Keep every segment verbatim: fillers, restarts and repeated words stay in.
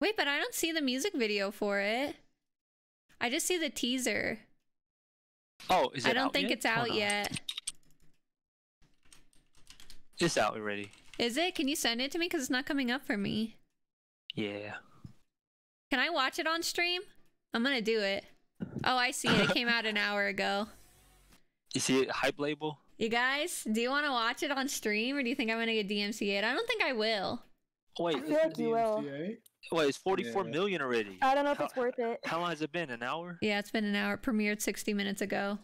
Wait, but I don't see the music video for it. I just see the teaser. Oh, is it out yet? I don't think it's out yet. It's out already. Is it? Can you send it to me? Because it's not coming up for me. Yeah. Can I watch it on stream? I'm going to do it. Oh, I see it. It came out an hour ago. You see it? Hype label? You guys, do you want to watch it on stream, or do you think I'm going to get D M C A'd? I don't think I will. Wait, I feel like you will. Wait, it's forty-four yeah. million already. I don't know if how, it's worth it. How long has it been? An hour? Yeah, it's been an hour. It premiered sixty minutes ago.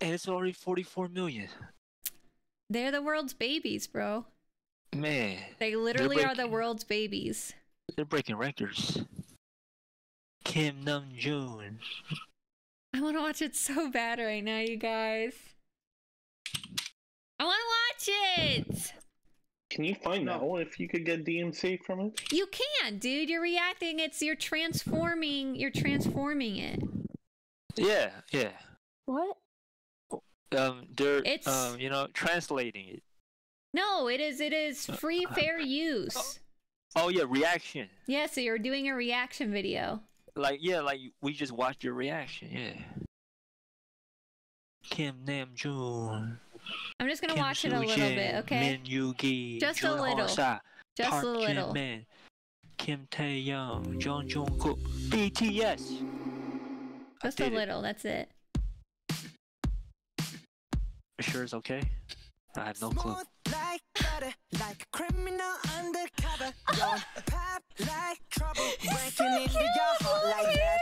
And it's already forty-four million. They're the world's babies, bro. Man. They literally breaking, are the world's babies. They're breaking records. Kim Namjoon. I want to watch it so bad right now, you guys. I want to watch it! Can you find that one if you could get D M C from it? You can, dude. You're reacting. It's you're transforming. You're transforming it. Yeah, yeah. What? Um, they're it's... um, you know, translating it. No, it is. It is free fair use. Oh, oh yeah, reaction. Yeah, so you're doing a reaction video. Like yeah, like we just watched your reaction. Yeah. Kim Namjoon. I'm just gonna Kim watch it a little Jin, bit, okay? Min just Jun a little. Sa, just Park a little. Jin Kim Tae-young, Jung Jungkook, B T S. Just a little. It. That's it. You sure it's okay? I have no clue. Like butter, like criminal undercover. Pop like trouble, breaking into your heart like that.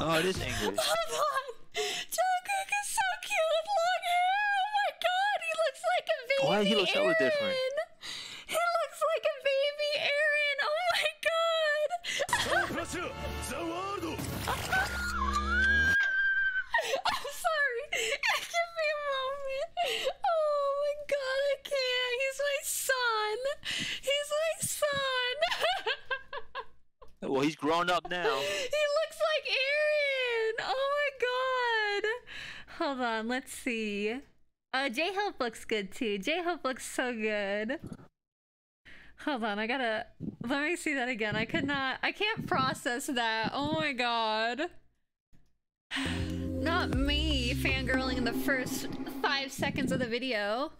Oh, this English. Hold on. Jungkook is so cute with long hair. Oh my god, he looks like a baby. Why he looks so different? He looks like a baby Aaron. Oh my god. I'm sorry. Give me a moment. Oh my god, I can't. He's my son. He's my son. Well, he's grown up now. He looks like Aaron. Oh my god. Hold on, let's see. Oh, J-Hope looks good too. J-Hope looks so good. Hold on, I gotta... Let me see that again. I could not... I can't process that. Oh my god. Not me fangirling in the first five seconds of the video.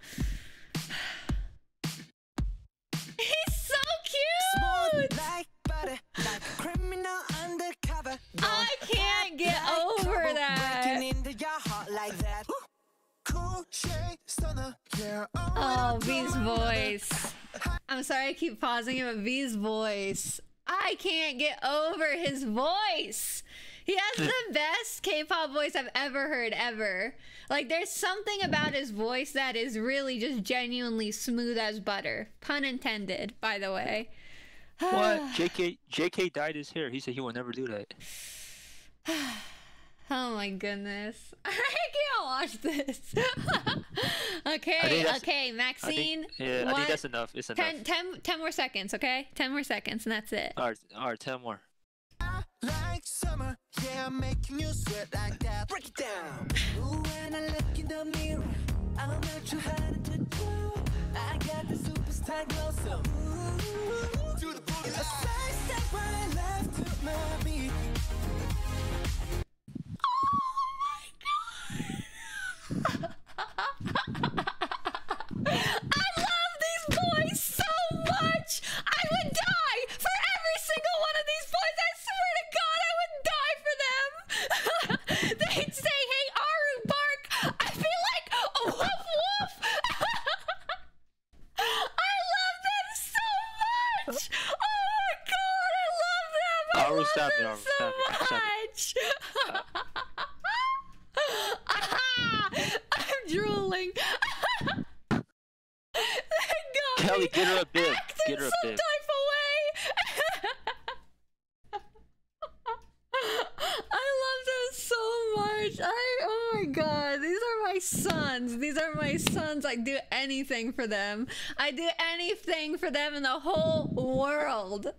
He's so cute! Like criminal undercover. I can't get over that. Oh, V's voice. I'm sorry I keep pausing him, but V's voice. I can't get over his voice. He has the best K-pop voice I've ever heard, ever. Like, there's something about his voice that is really just genuinely smooth as butter. Pun intended, by the way. What? J K J K dyed his hair. He said he will never do that. Oh my goodness. I can't watch this. Okay, okay, Maxine. I think, yeah, what? I think that's enough. It's enough. Ten, ten, ten more seconds, okay? Ten more seconds, and that's it. All right, all right, ten more. I like summer, yeah, making you sweat like that. Break it down. Ooh, when I look in the mirror, I'm not too hard to do. I got the superstar glow, so ooh, do the booty. The first step when I left to mommy. I love these boys so much. I would die for every single one of these boys. I swear to God, I would die for them. They'd say, "Hey, Aru, bark." I'd be like, "Woof woof." I love them so much. Oh my God, I love them. I Aru, love stop them it, Aru, so stop it, stop much. It. I'm drooling. Kelly, get her a bib. Get her a bib. Type away. I love them so much. I oh my god, these are my sons. These are my sons. I do anything for them. I do anything for them in the whole world.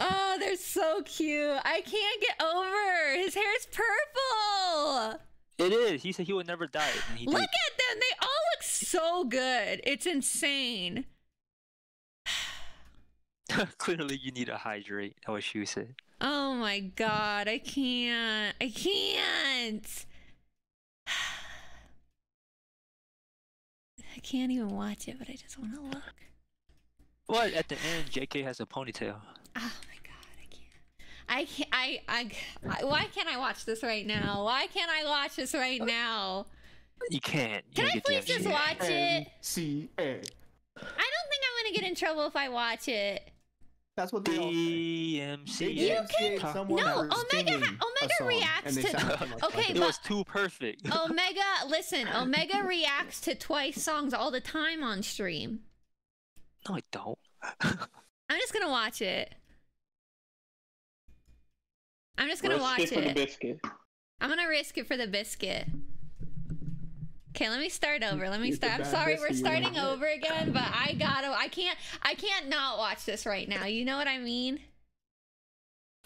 Oh, they're so cute. I can't get over. His hair's purple. It is. He said he would never die. And he look did. At them. They all look so good. It's insane. Clearly, you need to hydrate. That's what she said. Oh my god, I can't. I can't. I can't even watch it, but I just want to look. What? At the end, J K has a ponytail. Oh my god, I can't. I can't. I, I, I, why can't I watch this right now? Why can't I watch this right now? You can't. You Can I please just watch it? C A. I don't think I'm going to get in trouble if I watch it. That's what they all say. You can no Omega. Omega reacts to okay. It was too perfect. Omega, listen. Omega reacts to Twice songs all the time on stream. No, I don't. I'm just gonna watch it. I'm just gonna watch it. Risk it for the biscuit. I'm gonna risk it for the biscuit. Okay, let me start over. Let me start. I'm sorry, we're starting over again, but I gotta. I can't. I can't not watch this right now. You know what I mean?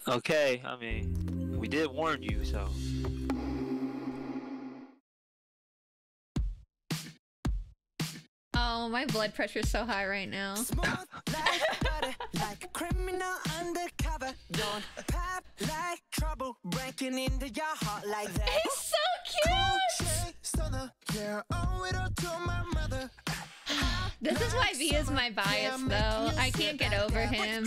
Okay. I mean, we did warn you, so. Oh, my blood pressure's so high right now. Like a criminal undercover, don't pop like trouble breaking into your heart like that. It's so cute. This is why V is my bias, though. I can't get over him.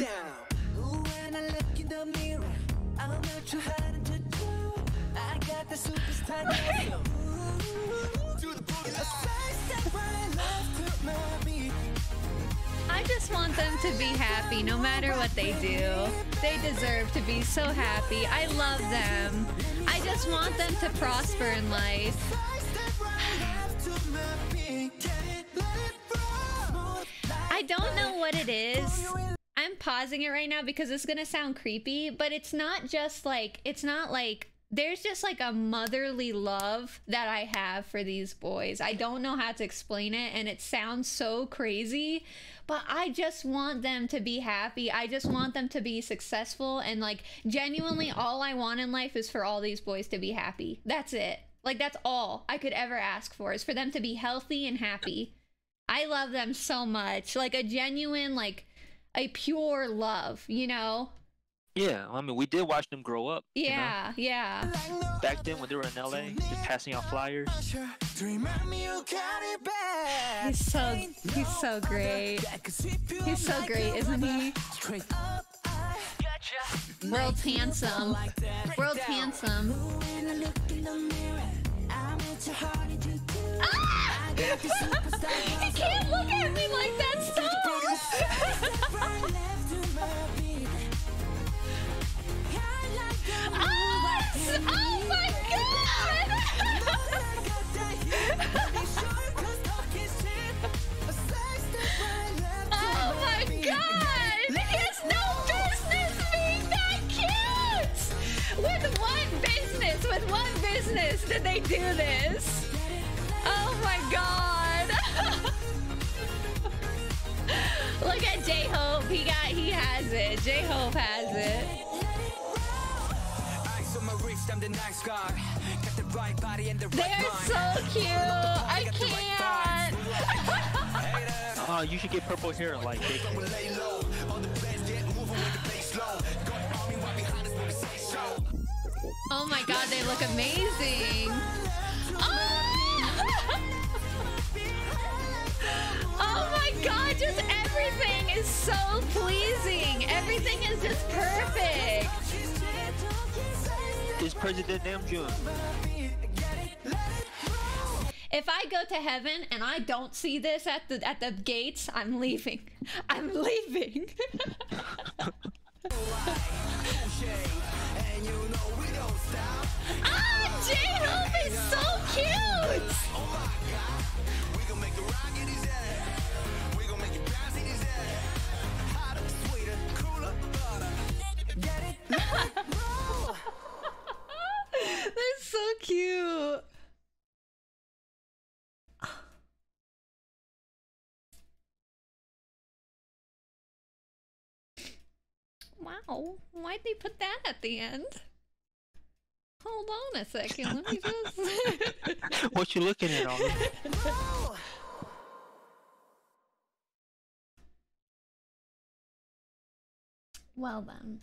I just want them to be happy no matter what they do. They deserve to be so happy. I love them. I just want them to prosper in life. I don't know what it is. I'm pausing it right now because it's gonna sound creepy, but it's not just like, it's not like, there's just like a motherly love that I have for these boys. I don't know how to explain it, and it sounds so crazy, but I just want them to be happy. I just want them to be successful, and like genuinely all I want in life is for all these boys to be happy. That's it. Like that's all I could ever ask for, is for them to be healthy and happy. I love them so much. Like a genuine, like a pure love, you know? Yeah, I mean, we did watch them grow up. Yeah, you know? Yeah. Back then when they were in L A, just passing out flyers. He's so, he's so great. He's so great, isn't he? World's handsome. World's handsome. Ah! You can't look at me like that, stop! Oh, oh my god! Oh my god! He has no business being that cute! With what business, with what business did they do this? Oh my god! Look at J-Hope, he got, he has it. J-Hope has it. The nice guy, got the right body and the right mind. They're so cute. I can't. Oh, you should get purple hair like this. Oh my god, they look amazing. Oh! Oh my god, just everything is so pleasing. Everything is just perfect. Is President Namjoon. If I go to heaven and I don't see this at the at the gates, I'm leaving. I'm leaving. Ah, J-Hope is so cute. They're so cute. Wow, why'd they put that at the end? Hold on a second, let me just... What you looking at, Ollie? Well then.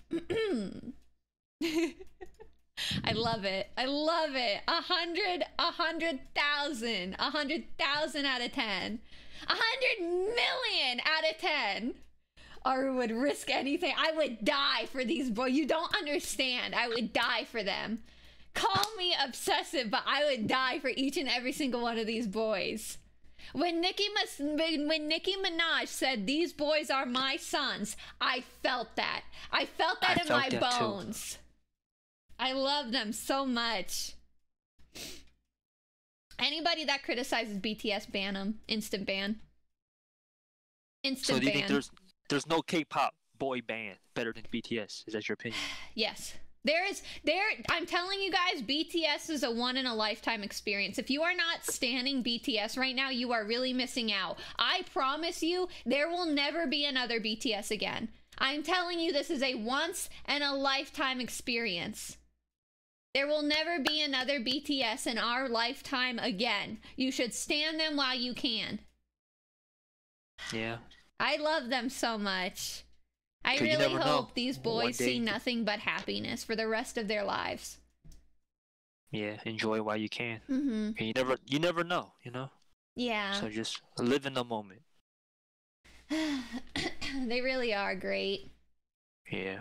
I love it. I love it. A hundred, a hundred thousand, a hundred thousand out of ten. A hundred million out of ten. Or would risk anything. I would die for these boys. You don't understand. I would die for them. Call me obsessive, but I would die for each and every single one of these boys. When Nicki, when Nicki Minaj said, "These boys are my sons," I felt that. I felt that I in felt my that bones. Too. I love them so much. Anybody that criticizes B T S, ban them. Instant ban. Instant so do you ban. Think there's there's no K-pop boy band better than B T S? Is that your opinion? Yes. There is, there, I'm telling you guys, B T S is a one-in-a-lifetime experience. If you are not standing B T S right now, you are really missing out. I promise you, there will never be another B T S again. I'm telling you, this is a once-in-a-lifetime experience. There will never be another B T S in our lifetime again. You should stand them while you can. Yeah. I love them so much. I really hope know. these boys see nothing but happiness for the rest of their lives. Yeah, enjoy while you can. Mm-hmm. And you never, you never know, you know. Yeah. So just live in the moment. They really are great. Yeah.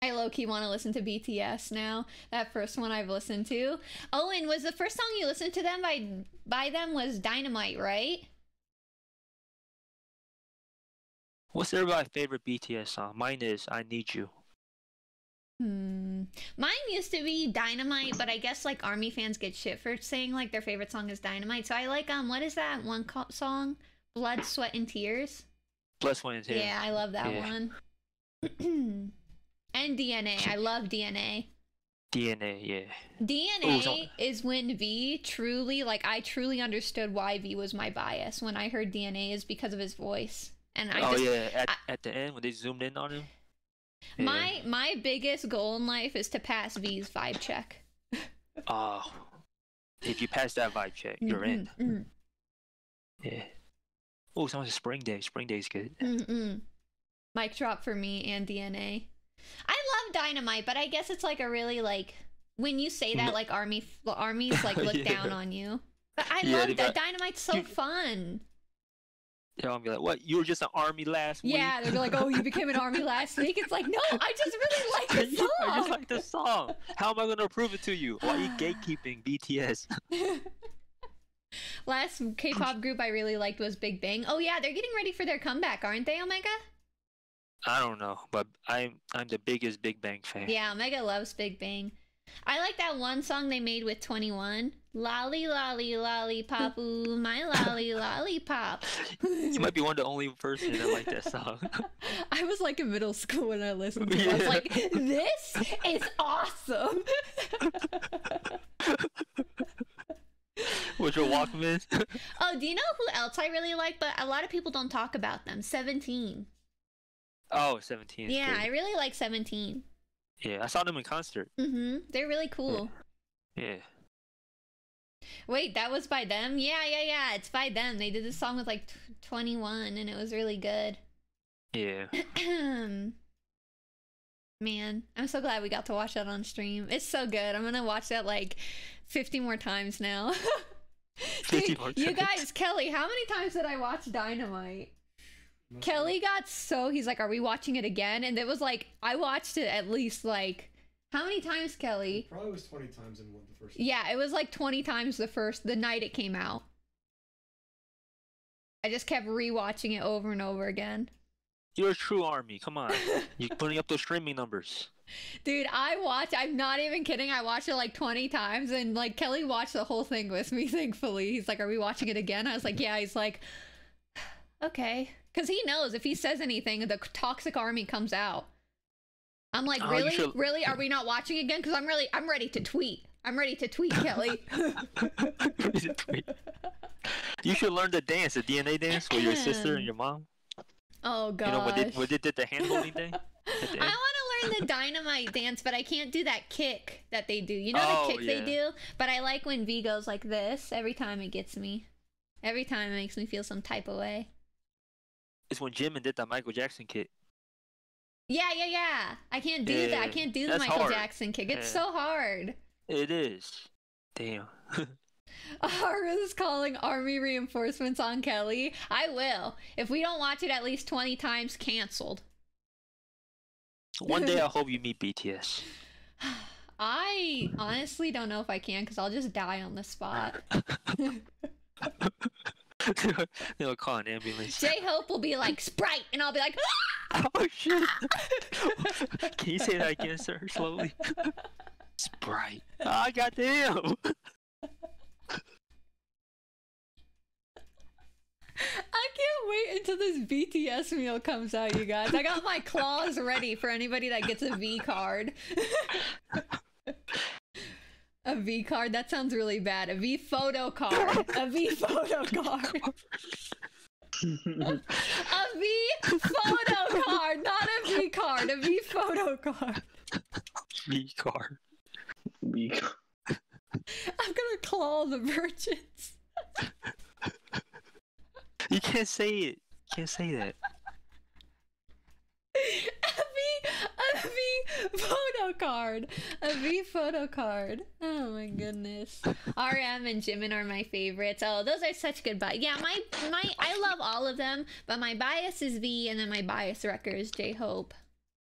I low-key want to listen to B T S now. That first one I've listened to. Owen, was the first song you listened to them by by them was Dynamite, right? What's everybody's favorite B T S song? Mine is I Need You. Hmm. Mine used to be Dynamite, but I guess like ARMY fans get shit for saying like their favorite song is Dynamite. So I like, um, what is that one song? Blood, Sweat, and Tears? Blood, Sweat, and Tears. Yeah, I love that yeah. one. And D N A. I love D N A. D N A, yeah. D N A Ooh, is when V truly, like I truly understood why V was my bias when I heard D N A is because of his voice. And I oh just, yeah, at, I, at the end when they zoomed in on him. Yeah. My my biggest goal in life is to pass V's vibe check. Oh, if you pass that vibe check, you're mm-hmm, in. Mm-hmm. Yeah. Oh, someone's Spring Day. Spring Day's good. Mm-mm. Mic Drop for me and D N A. I love Dynamite, but I guess it's like a really like when you say that like army armies like look yeah. down on you. But I yeah, love that got... Dynamite's so you... fun. They're gonna be like, "What? You were just an army last week?" Yeah, they're like, "Oh, you became an army last week." It's like, no, I just really like the song. I just like the song. How am I gonna prove it to you? Why are you gatekeeping B T S? Last K-pop group I really liked was Big Bang. Oh yeah, they're getting ready for their comeback, aren't they, Omega? I don't know, but I'm I'm the biggest Big Bang fan. Yeah, Omega loves Big Bang. I like that one song they made with twenty-one. Lolly, lolly, lollipop, ooh, my lolly, lollipop. You might be one of the only person that liked that song. I was like in middle school when I listened to it. Yeah. I was like, this is awesome. What's your Walkman? Oh, do you know who else I really like? But a lot of people don't talk about them. Seventeen. Oh, Seventeen. Yeah, great. I really like Seventeen. Yeah, I saw them in concert. Mm-hmm. They're really cool. Yeah. yeah. Wait, that was by them? Yeah, yeah, yeah. It's by them. They did this song with like twenty-one and it was really good. Yeah. Man, I'm so glad we got to watch that on stream. It's so good. I'm going to watch that like fifty more times now. fifty Dude, more times. You guys, Kelly, how many times did I watch Dynamite? Kelly got so he's like, "Are we watching it again?" And it was like, I watched it at least like how many times, Kelly? It probably was twenty times in one the first. Yeah, time. It was like twenty times the first the night it came out. I just kept rewatching it over and over again. You're a true army. Come on, you're putting up those streaming numbers. Dude, I watched. I'm not even kidding. I watched it like twenty times, and like Kelly watched the whole thing with me. Thankfully, he's like, "Are we watching it again?" I was like, "Yeah." He's like, "Okay." Because he knows if he says anything, the toxic army comes out. I'm like, oh, really? Should... Really? Are we not watching again? Because I'm really, I'm ready to tweet. I'm ready to tweet, Kelly. You should learn the dance, the D N A dance with your sister and your mom. Oh, God. You know, when they, when they did the handholding thing? The I want to learn the Dynamite dance, but I can't do that kick that they do. You know oh, the kick yeah. they do? But I like when V goes like this. Every time it gets me. Every time it makes me feel some type of way. It's when Jimin did that Michael Jackson kick. Yeah, yeah, yeah. I can't do yeah, that. I can't do the Michael hard. Jackson kick. It's yeah. so hard. It is. Damn. Haru's calling ARMY reinforcements on Kelly. I will. If we don't watch it at least twenty times, canceled. One day I hope you meet B T S. I honestly don't know if I can because I'll just die on the spot. They'll call an ambulance. J-Hope will be like, Sprite! And I'll be like, ah! Oh shit! Can you say that again, sir? Slowly. Sprite. Ah, oh, goddamn! I can't wait until this B T S meal comes out, you guys. I got my claws ready for anybody that gets a V card. A V card? That sounds really bad. A V photo card. A V photo card. A V photo card. Not a V card. A V photo card. V card. V card. I'm gonna claw the virgins. You can't say it. You can't say that. A V, a V photo card. A V photo card. Oh my goodness. R M and Jimin are my favorites. Oh, those are such good bias. Yeah, my, my, I love all of them, but my bias is V, and then my bias wrecker is J-Hope.